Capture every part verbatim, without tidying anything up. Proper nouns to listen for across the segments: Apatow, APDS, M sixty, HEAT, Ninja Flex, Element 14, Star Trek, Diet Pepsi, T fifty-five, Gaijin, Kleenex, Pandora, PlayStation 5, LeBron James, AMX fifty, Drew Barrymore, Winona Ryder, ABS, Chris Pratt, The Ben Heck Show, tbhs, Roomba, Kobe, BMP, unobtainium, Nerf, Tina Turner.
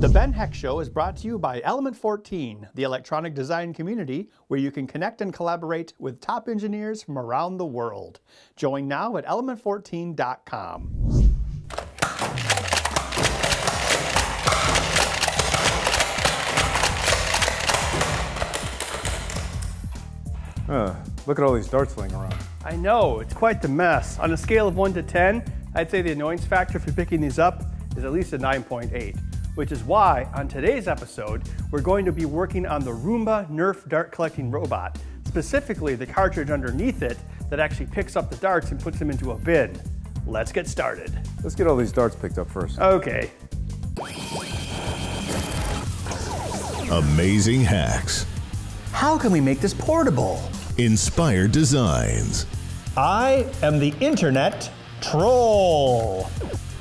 The Ben Heck Show is brought to you by Element fourteen, the electronic design community where you can connect and collaborate with top engineers from around the world. Join now at element fourteen dot com. Uh, look at all these darts laying around. I know, it's quite the mess. On a scale of one to ten, I'd say the annoyance factor for picking these up is at least a nine point eight. Which is why, on today's episode, we're going to be working on the Roomba Nerf dart collecting robot, specifically the cartridge underneath it that actually picks up the darts and puts them into a bin. Let's get started. Let's get all these darts picked up first. Okay. Amazing hacks. How can we make this portable? Inspired designs. I am the internet troll.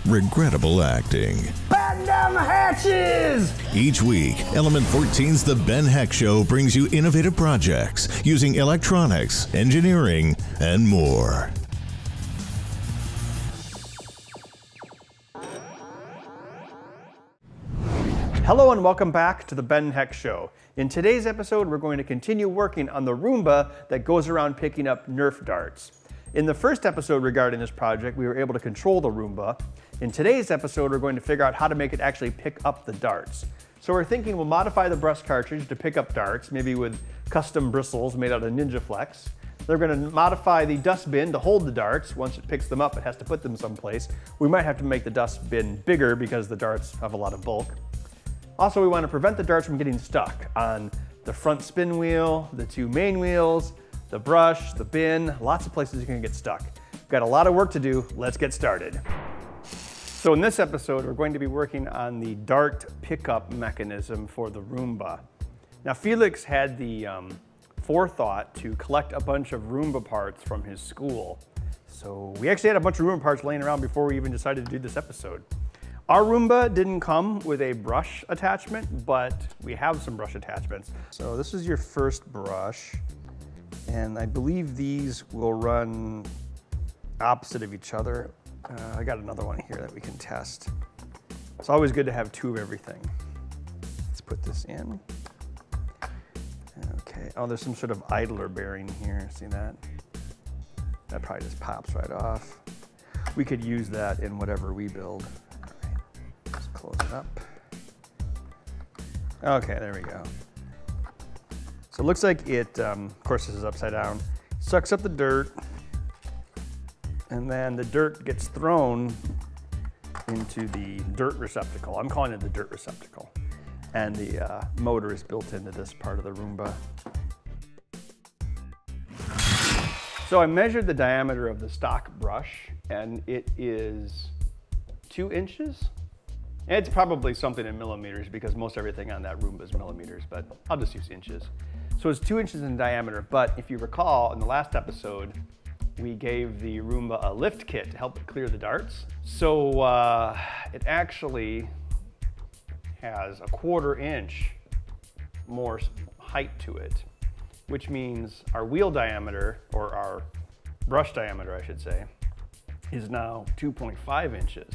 Regrettable acting. Batten down the hatches! Each week, Element fourteen's The Ben Heck Show brings you innovative projects using electronics, engineering, and more. Hello and welcome back to The Ben Heck Show. In today's episode, we're going to continue working on the Roomba that goes around picking up Nerf darts. In the first episode regarding this project, we were able to control the Roomba. In today's episode, we're going to figure out how to make it actually pick up the darts. So we're thinking we'll modify the breast cartridge to pick up darts, maybe with custom bristles made out of Ninja Flex. They're going to modify the dustbin to hold the darts. Once it picks them up, it has to put them someplace. We might have to make the dustbin bigger because the darts have a lot of bulk. Also, we want to prevent the darts from getting stuck on the front spin wheel, the two main wheels, the brush, the bin, lots of places you can get stuck. We've got a lot of work to do, let's get started. So in this episode, we're going to be working on the dart pickup mechanism for the Roomba. Now Felix had the um, forethought to collect a bunch of Roomba parts from his school. So we actually had a bunch of Roomba parts laying around before we even decided to do this episode. Our Roomba didn't come with a brush attachment, but we have some brush attachments. So this is your first brush. And I believe these will run opposite of each other. Uh, I got another one here that we can test. It's always good to have two of everything. Let's put this in. Okay, oh, there's some sort of idler bearing here, see that? That probably just pops right off. We could use that in whatever we build. All right, let's close it up. Okay, there we go. So it looks like it, um, of course this is upside down, sucks up the dirt, and then the dirt gets thrown into the dirt receptacle. I'm calling it the dirt receptacle. And the uh, motor is built into this part of the Roomba. So I measured the diameter of the stock brush, and it is two inches. It's probably something in millimeters because most everything on that Roomba is millimeters, but I'll just use inches. So it's two inches in diameter, but if you recall in the last episode, we gave the Roomba a lift kit to help clear the darts. So uh, it actually has a quarter inch more height to it, which means our wheel diameter, or our brush diameter, I should say, is now two point five inches.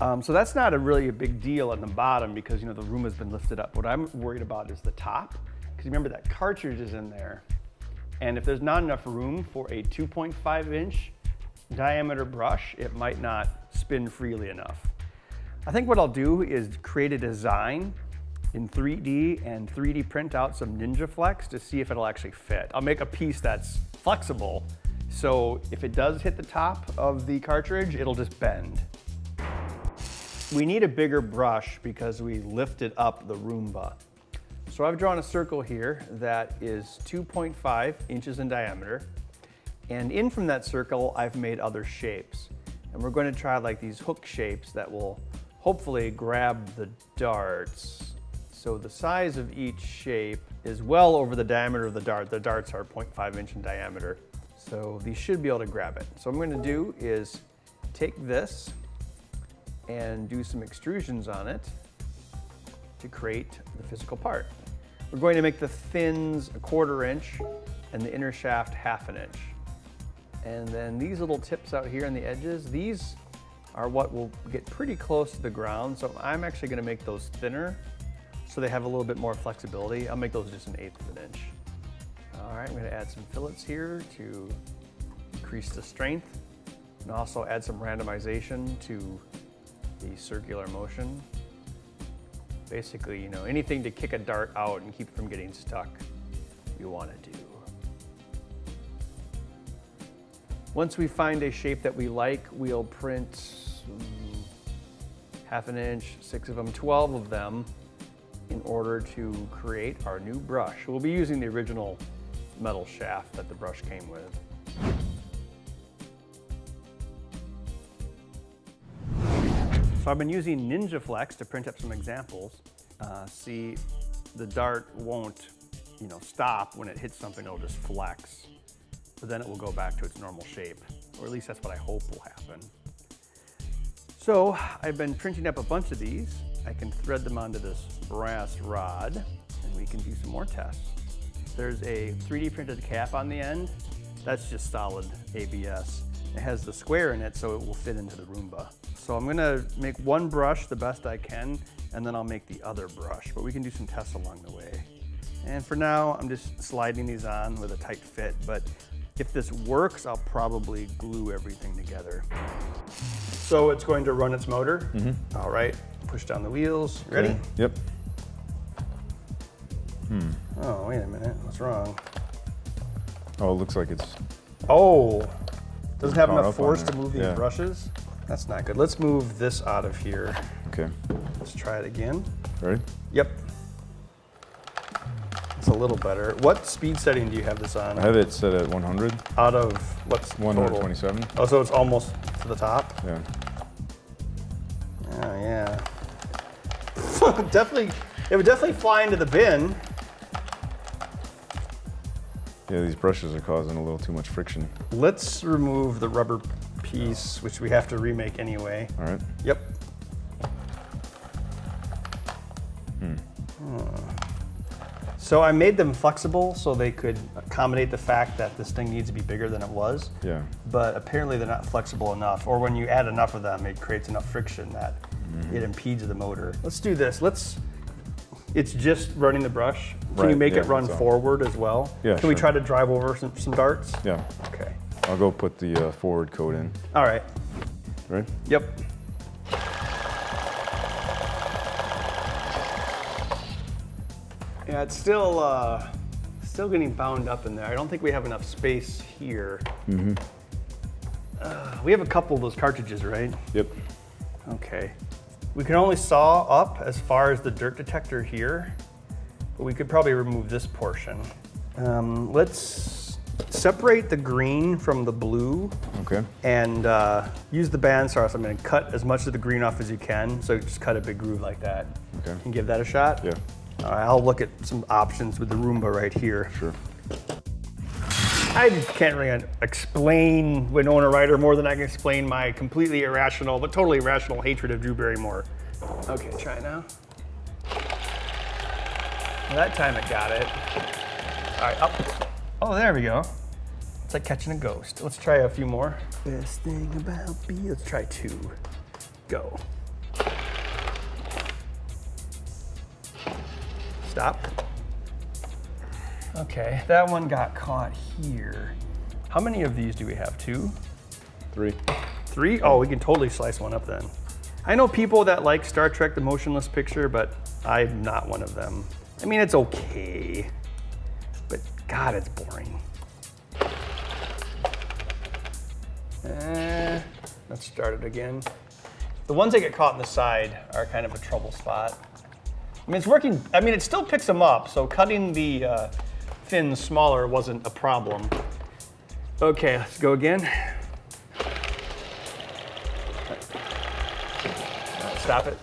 Um, so that's not a really a big deal on the bottom because, you know, the Roomba's been lifted up. What I'm worried about is the top, because remember that cartridge is in there. And if there's not enough room for a two point five inch diameter brush, it might not spin freely enough. I think what I'll do is create a design in three D and three D print out some Ninja Flex to see if it'll actually fit. I'll make a piece that's flexible. So if it does hit the top of the cartridge, it'll just bend. We need a bigger brush because we lifted up the Roomba. So I've drawn a circle here that is two point five inches in diameter. And in from that circle, I've made other shapes. And we're going to try like these hook shapes that will hopefully grab the darts. So the size of each shape is well over the diameter of the dart. The darts are zero point five inch in diameter. So these should be able to grab it. So what I'm going to do is take this and do some extrusions on it to create the physical part. We're going to make the fins a quarter inch and the inner shaft half an inch. And then these little tips out here on the edges, these are what will get pretty close to the ground. So I'm actually gonna make those thinner so they have a little bit more flexibility. I'll make those just an eighth of an inch. All right, I'm gonna add some fillets here to increase the strength and also add some randomization to the circular motion. Basically, you know, anything to kick a dart out and keep from getting stuck, you want to do. Once we find a shape that we like, we'll print um, half an inch, six of them, twelve of them in order to create our new brush. We'll be using the original metal shaft that the brush came with. So I've been using Ninja Flex to print up some examples. Uh, see, the dart won't, you know, stop when it hits something, it'll just flex. But then it will go back to its normal shape, or at least that's what I hope will happen. So I've been printing up a bunch of these. I can thread them onto this brass rod, and we can do some more tests. There's a three D printed cap on the end. That's just solid A B S. It has the square in it, so it will fit into the Roomba. So I'm gonna make one brush the best I can, and then I'll make the other brush, but we can do some tests along the way. And for now, I'm just sliding these on with a tight fit, but if this works, I'll probably glue everything together. So it's going to run its motor. Mm-hmm. All right, push down the wheels. You ready? Okay. Yep. Hmm. Oh, wait a minute, what's wrong? Oh, it looks like it's... Oh. Doesn't have enough force to move these yeah. brushes. That's not good. Let's move this out of here. Okay. Let's try it again. Ready? Yep. It's a little better. What speed setting do you have this on? I have it set at one hundred. Out of what's total? one twenty-seven. Oh, so it's almost to the top? Yeah. Oh, yeah. Definitely, it would definitely fly into the bin. Yeah, these brushes are causing a little too much friction. Let's remove the rubber piece, which we have to remake anyway. All right. Yep. Hmm. Hmm. So I made them flexible so they could accommodate the fact that this thing needs to be bigger than it was. Yeah. But apparently they're not flexible enough, or when you add enough of them, it creates enough friction that mm-hmm. it impedes the motor. Let's do this. Let's. It's just running the brush. Can right, you make yeah, it run so. forward as well? Yeah, Can sure. we try to drive over some, some darts? Yeah. Okay. I'll go put the uh, forward code in. All right. Ready? Yep. Yeah, it's still uh, still getting bound up in there. I don't think we have enough space here. Mm-hmm. Uh, we have a couple of those cartridges, right? Yep. Okay. We can only saw up as far as the dirt detector here, but we could probably remove this portion. Um, let's separate the green from the blue. Okay. And uh, use the bandsaw, so I'm gonna cut as much of the green off as you can, so just cut a big groove like that. Okay. And give that a shot? Yeah. All right, I'll look at some options with the Roomba right here. Sure. I can't really explain Winona Ryder more than I can explain my completely irrational, but totally irrational hatred of Drew Barrymore. Okay, try it now. Well, that time it got it. All right, up. Oh, there we go. It's like catching a ghost. Let's try a few more. Best thing about me, let's try two. Go. Stop. Okay, that one got caught here. How many of these do we have? Two? Three. Three? Oh, we can totally slice one up then. I know people that like Star Trek, the motionless picture, but I'm not one of them. I mean, it's okay, but God, it's boring. Eh, let's start it again. The ones that get caught in the side are kind of a trouble spot. I mean, it's working, I mean, it still picks them up, so cutting the, uh, thin smaller wasn't a problem. Okay, let's go again. Stop it.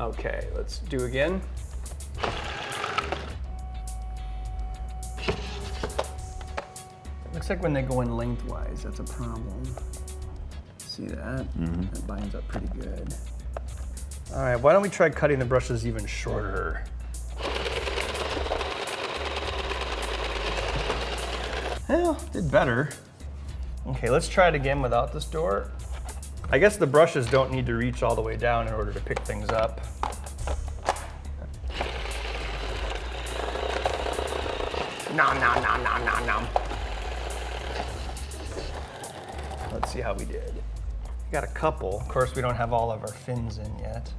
Okay, let's do again. It looks like when they go in lengthwise, that's a problem. See that? Mm-hmm. That binds up pretty good. All right, why don't we try cutting the brushes even shorter? Well, did better. Okay, let's try it again without this door. I guess the brushes don't need to reach all the way down in order to pick things up. Nom, nom, nom, nom, nom, nom. Let's see how we did. We got a couple. Of course, we don't have all of our fins in yet.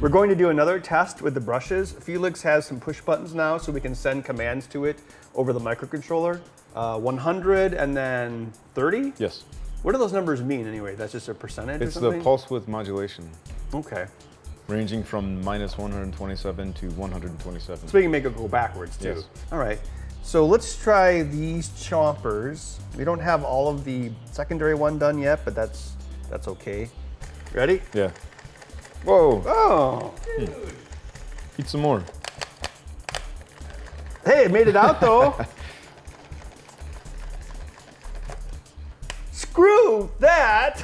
We're going to do another test with the brushes. Felix has some push buttons now, so we can send commands to it over the microcontroller. Uh, one hundred and then thirty? Yes. What do those numbers mean anyway? That's just a percentage it's or something? It's the pulse width modulation. Okay. Ranging from minus one hundred twenty-seven to one hundred twenty-seven. So we can make it go backwards too. Yes. All right. So let's try these chompers. We don't have all of the secondary one done yet, but that's, that's okay. Ready? Yeah. Whoa. Oh. Dude. Eat some more. Hey, it made it out though. Screw that.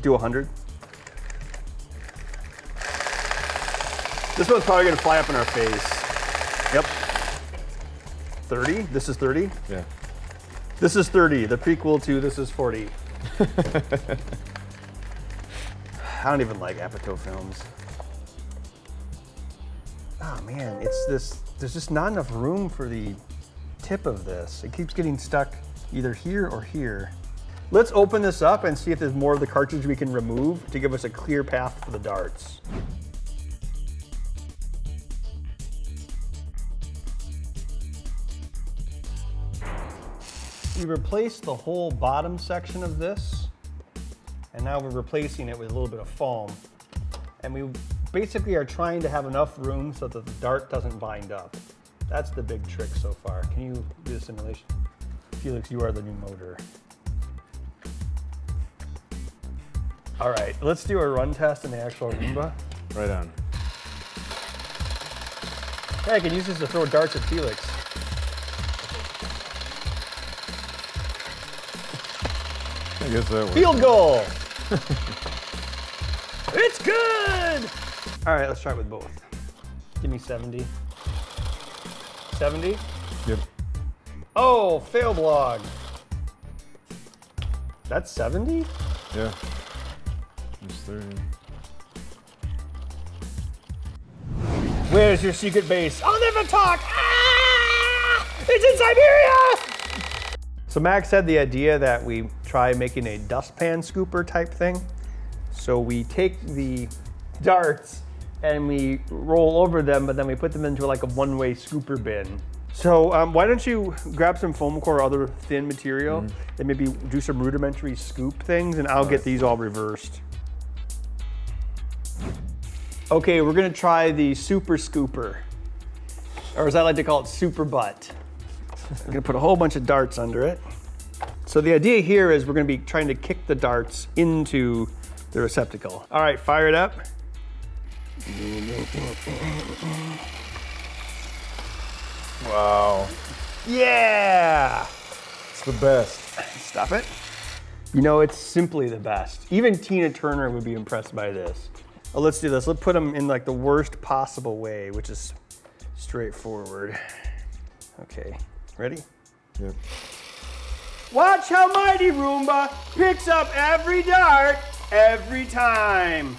Do one hundred. This one's probably going to fly up in our face. Yep. thirty. This is thirty. Yeah. This is thirty. The prequel to this is forty. I don't even like Apatow films. Oh man, it's this, there's just not enough room for the tip of this. It keeps getting stuck either here or here. Let's open this up and see if there's more of the cartridge we can remove to give us a clear path for the darts. We replaced the whole bottom section of this. And now we're replacing it with a little bit of foam. And we basically are trying to have enough room so that the dart doesn't bind up. That's the big trick so far. Can you do the simulation? Felix, you are the new motor. All right, let's do a run test in the actual Roomba. Right on. Yeah, I can use this to throw darts at Felix. I guess that works. Field goal! It's good! All right, let's try it with both. Give me seventy. seventy? Yep. Oh, fail blog. That's seventy? Yeah. It's thirty. Where's your secret base? I'll never talk! Ah! It's in Siberia! So Max had the idea that we try making a dustpan scooper type thing. So we take the darts and we roll over them, but then we put them into like a one-way scooper bin. So um, why don't you grab some foam core or other thin material mm-hmm. and maybe do some rudimentary scoop things, and I'll all get right. these all reversed. Okay, we're gonna try the super scooper, or as I like to call it, super butt. I'm gonna put a whole bunch of darts under it. So the idea here is we're gonna be trying to kick the darts into the receptacle. All right, fire it up. Wow. Yeah! It's the best. Stop it. You know, it's simply the best. Even Tina Turner would be impressed by this. Oh, let's do this. Let's put them in like the worst possible way, which is straightforward. Okay, ready? Yep. Watch how mighty Roomba picks up every dart, every time,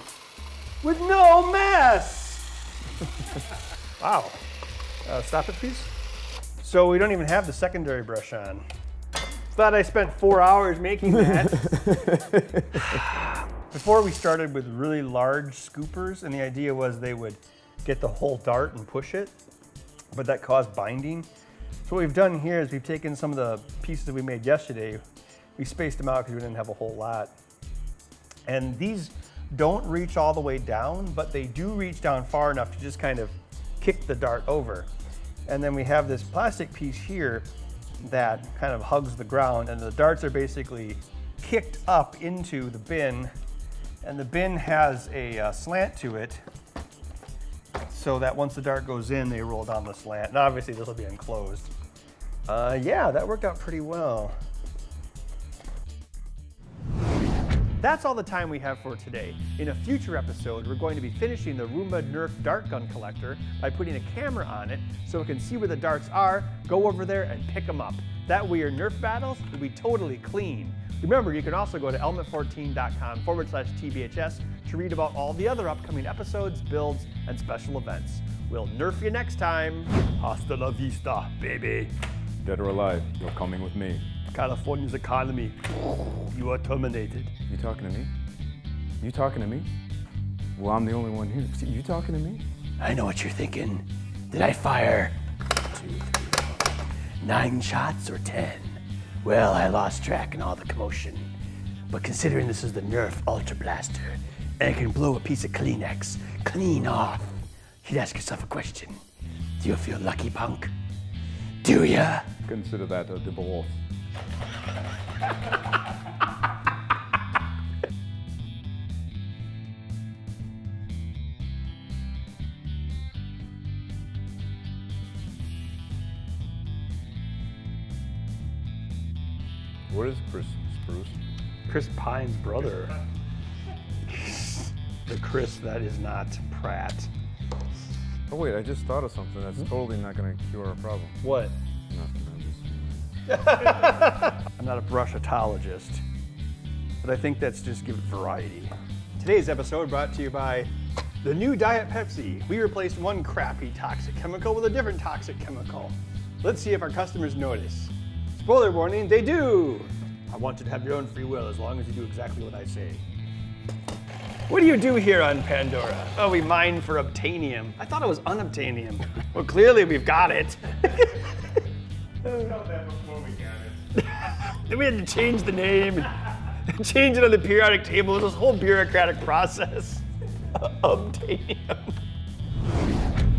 with no mess. Wow. Uh, stop it, please. So we don't even have the secondary brush on. Thought I spent four hours making that. Before we started with really large scoopers, and the idea was they would get the whole dart and push it, but that caused binding. So what we've done here is we've taken some of the pieces that we made yesterday, we spaced them out because we didn't have a whole lot. And these don't reach all the way down, but they do reach down far enough to just kind of kick the dart over. And then we have this plastic piece here that kind of hugs the ground, and the darts are basically kicked up into the bin And the bin has a uh, slant to it, so that once the dart goes in, they roll down the slant. And obviously this will be enclosed. Uh, yeah, that worked out pretty well. That's all the time we have for today. In a future episode, we're going to be finishing the Roomba Nerf dart gun collector by putting a camera on it so it can see where the darts are, go over there and pick them up. That way your Nerf battles will be totally clean. Remember, you can also go to element fourteen dot com forward slash T B H S to read about all the other upcoming episodes, builds, and special events. We'll Nerf you next time. Hasta la vista, baby. Dead or alive, you're coming with me. California's economy, you are terminated. You talking to me? You talking to me? Well, I'm the only one here. You talking to me? I know what you're thinking. Did I fire two, three, four, nine shots or ten? Well, I lost track in all the commotion. But considering this is the Nerf Ultra Blaster, and it can blow a piece of Kleenex clean off, you'd ask yourself a question. Do you feel lucky, punk? Do ya? Consider that a divorce. What is Chris Spruce? Chris Pine's brother. Chris the Chris that is not Pratt. Oh wait, I just thought of something that's mm-hmm. totally not going to cure our problem. What? Nothing. I'm not a brushitologist, but I think that's just give it variety. Today's episode brought to you by the new Diet Pepsi. We replaced one crappy toxic chemical with a different toxic chemical. Let's see if our customers notice. Spoiler warning, they do. I want you to have your own free will as long as you do exactly what I say. What do you do here on Pandora? Oh, we mine for obtainium. I thought it was unobtainium. Well, clearly we've got it. Then we had to change the name, and change it on the periodic table. It was this whole bureaucratic process of obtaining.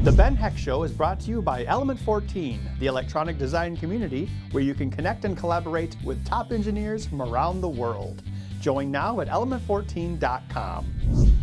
The Ben Heck Show is brought to you by Element fourteen, the electronic design community where you can connect and collaborate with top engineers from around the world. Join now at element fourteen dot com.